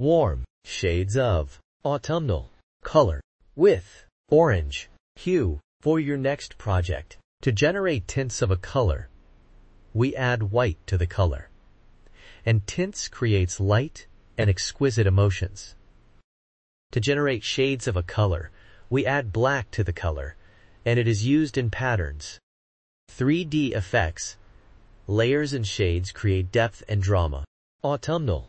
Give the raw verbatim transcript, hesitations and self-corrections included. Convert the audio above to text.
warm shades of autumnal color with orange hue for your next project. To generate tints of a color, we add white to the color, and tints creates light and exquisite emotions. To generate shades of a color, we add black to the color, and it is used in patterns. three D effects, layers and shades create depth and drama. Autumnal